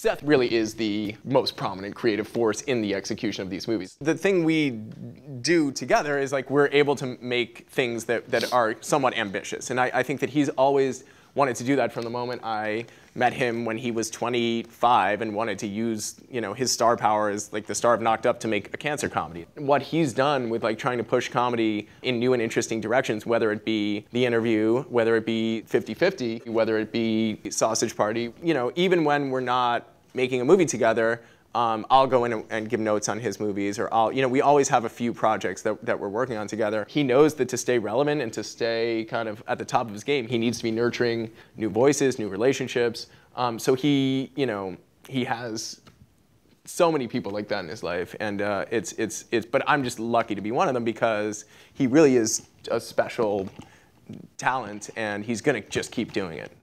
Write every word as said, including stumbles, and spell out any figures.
Seth really is the most prominent creative force in the execution of these movies. The thing we do together is like we're able to make things that, that are somewhat ambitious. And I, I think that he's always wanted to do that from the moment I met him when he was twenty-five and wanted to use, you know, his star power as like the star of Knocked Up to make a cancer comedy. What he's done with like trying to push comedy in new and interesting directions, whether it be The Interview, whether it be fifty fifty, whether it be Sausage Party, you know, even when we're not making a movie together, Um, I'll go in and give notes on his movies, or I'll, you know, we always have a few projects that, that we're working on together. He knows that to stay relevant and to stay kind of at the top of his game, he needs to be nurturing new voices, new relationships. Um, so he, you know, he has so many people like that in his life, and uh, it's, it's, it's, but I'm just lucky to be one of them because he really is a special talent and he's gonna just keep doing it.